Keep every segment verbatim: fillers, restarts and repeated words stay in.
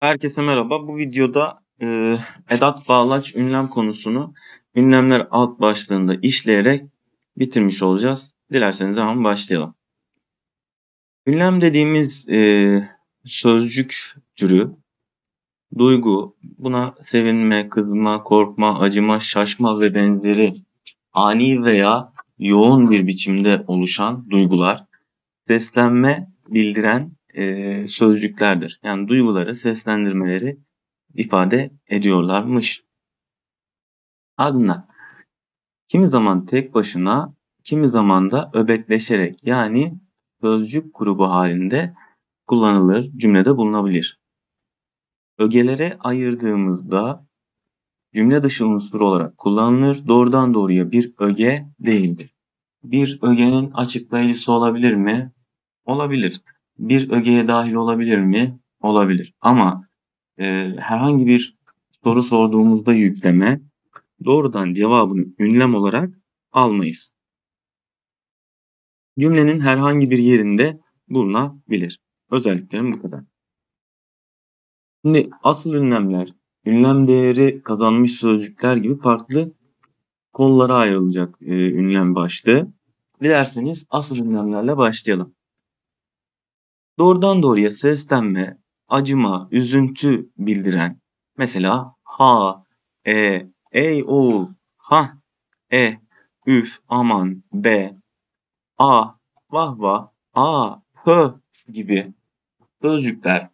Herkese merhaba. Bu videoda e, edat, bağlaç, ünlem konusunu ünlemler alt başlığında işleyerek bitirmiş olacağız. Dilerseniz hemen başlayalım. Ünlem dediğimiz e, sözcük türü, duygu, buna sevinme, kızma, korkma, acıma, şaşma ve benzeri ani veya yoğun bir biçimde oluşan duygular, seslenme bildiren E, sözcüklerdir. Yani duyguları, seslendirmeleri ifade ediyorlarmış. Ardından kimi zaman tek başına, kimi zaman da öbekleşerek yani sözcük grubu halinde kullanılır, cümlede bulunabilir. Ögelere ayırdığımızda cümle dışı unsur olarak kullanılır. Doğrudan doğruya bir öge değildir. Bir ögenin açıklayıcısı olabilir mi? Olabilir. Bir ögeye dahil olabilir mi? Olabilir. Ama e, herhangi bir soru sorduğumuzda yükleme, doğrudan cevabını ünlem olarak almayız. Cümlenin herhangi bir yerinde bulunabilir. Özelliklerim bu kadar. Şimdi asıl ünlemler, ünlem değeri kazanmış sözcükler gibi farklı kollara ayrılacak e, ünlem başlığı. Dilerseniz asıl ünlemlerle başlayalım. Doğrudan doğruya seslenme, acıma, üzüntü bildiren, mesela ha, e, ey oğul, ha, e, üf, aman, be, a, vah vah, a, hı gibi sözcükler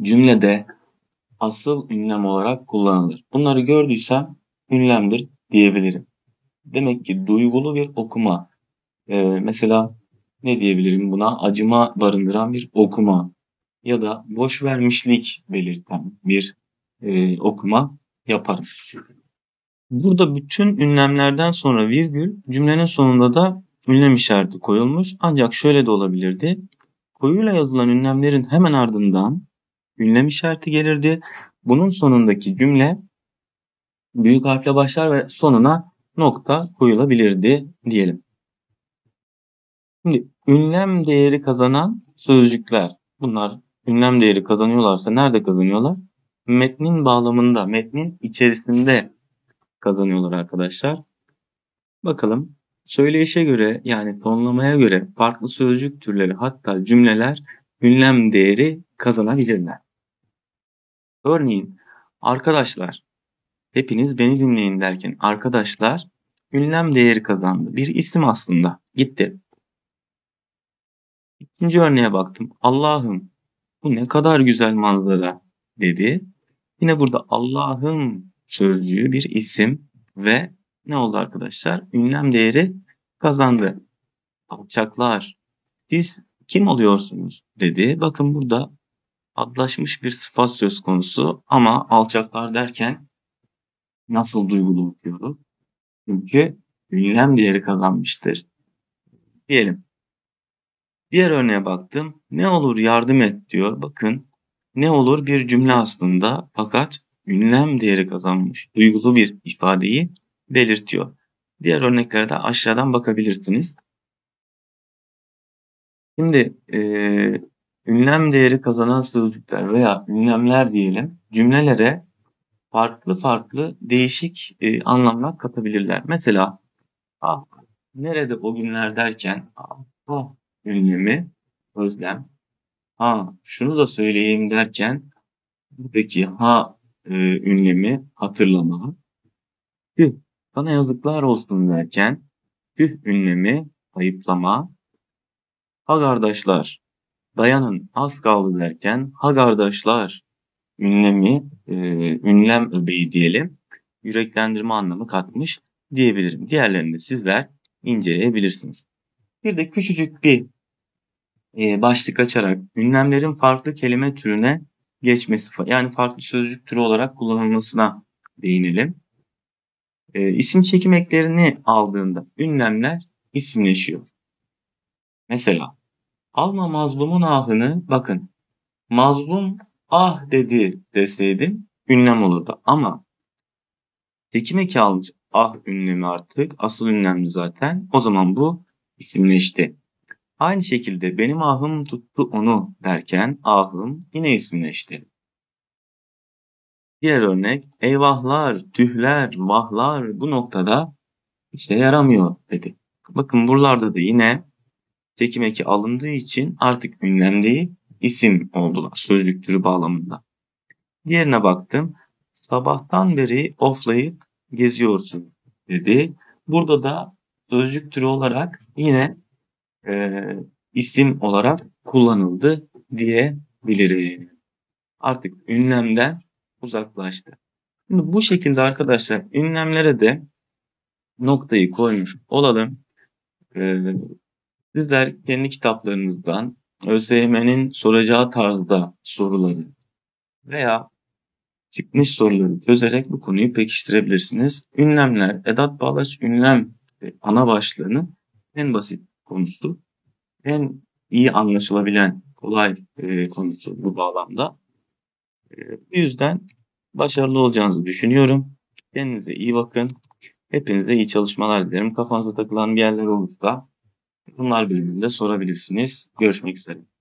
cümlede asıl ünlem olarak kullanılır. Bunları gördüysem ünlemdir diyebilirim. Demek ki duygulu bir okuma, ee, mesela ne diyebilirim buna? Acıma barındıran bir okuma ya da boş vermişlik belirten bir e, okuma yaparız. Burada bütün ünlemlerden sonra virgül, cümlenin sonunda da ünlem işareti koyulmuş. Ancak şöyle de olabilirdi. Koyuyla yazılan ünlemlerin hemen ardından ünlem işareti gelirdi. Bunun sonundaki cümle büyük harfle başlar ve sonuna nokta koyulabilirdi diyelim. Şimdi ünlem değeri kazanan sözcükler, bunlar ünlem değeri kazanıyorlarsa nerede kazanıyorlar? Metnin bağlamında, metnin içerisinde kazanıyorlar arkadaşlar. Bakalım, söyleyişe göre yani tonlamaya göre farklı sözcük türleri hatta cümleler ünlem değeri kazanabilirler. Örneğin arkadaşlar, hepiniz beni dinleyin derken arkadaşlar ünlem değeri kazandı. Bir isim aslında gitti. İkinci örneğe baktım. Allah'ım bu ne kadar güzel manzara dedi. Yine burada Allah'ım sözcüğü bir isim ve ne oldu arkadaşlar? Ünlem değeri kazandı. Alçaklar siz kim oluyorsunuz dedi. Bakın burada adlaşmış bir sıfat söz konusu ama alçaklar derken nasıl duygulu okuyoruz? Çünkü ünlem değeri kazanmıştır diyelim. Diğer örneğe baktım. Ne olur yardım et diyor. Bakın ne olur bir cümle aslında fakat ünlem değeri kazanmış. Duygulu bir ifadeyi belirtiyor. Diğer örneklere de aşağıdan bakabilirsiniz. Şimdi e, ünlem değeri kazanan sözcükler veya ünlemler diyelim cümlelere farklı farklı değişik e, anlamlar katabilirler. Mesela ah, nerede o günler derken ah, ah, ünlemi, özlem. Ha, şunu da söyleyeyim derken buradaki ha e, ünlemi hatırlama. Tüh, bana yazıklar olsun derken tüh ünlemi ayıplama. Ha kardeşler, dayanın az kaldı derken ha kardeşler ünlemi, e, ünlem öbeği diyelim. Yüreklendirme anlamı katmış diyebilirim. Diğerlerini de sizler inceleyebilirsiniz. Bir de küçücük bir başlık açarak ünlemlerin farklı kelime türüne geçmesi yani farklı sözcük türü olarak kullanılmasına değinelim. E, isim çekim eklerini aldığında ünlemler isimleşiyor. Mesela alma mazlumun ahını, bakın mazlum ah dedi deseydim ünlem olurdu ama çekim eki almış ah ünlemi artık asıl ünlemdi zaten, o zaman bu isimleşti. Aynı şekilde benim ahım tuttu onu derken ahım yine isimleşti. Diğer örnek eyvahlar, tühler, mahlar bu noktada işe yaramıyor dedi. Bakın buralarda da yine tekim eki alındığı için artık ünlem değil isim oldular sözlük türü bağlamında. Diğerine baktım. Sabahtan beri oflayıp geziyorsun dedi. Burada da sözcük türü olarak yine e, isim olarak kullanıldı diyebiliriz. Artık ünlemden uzaklaştı. Şimdi bu şekilde arkadaşlar ünlemlere de noktayı koymuş olalım. Ee, sizler kendi kitaplarınızdan ÖSYM'nin soracağı tarzda soruları veya çıkmış soruları çözerek bu konuyu pekiştirebilirsiniz. Ünlemler, edat bağlaç ünlem ana başlığının en basit konusu, en iyi anlaşılabilen kolay e, konusu bu bağlamda. E, bu yüzden başarılı olacağınızı düşünüyorum. Kendinize iyi bakın. Hepinize iyi çalışmalar dilerim. Kafanıza takılan bir yerler olursa bunlar bölümünde sorabilirsiniz. Görüşmek üzere.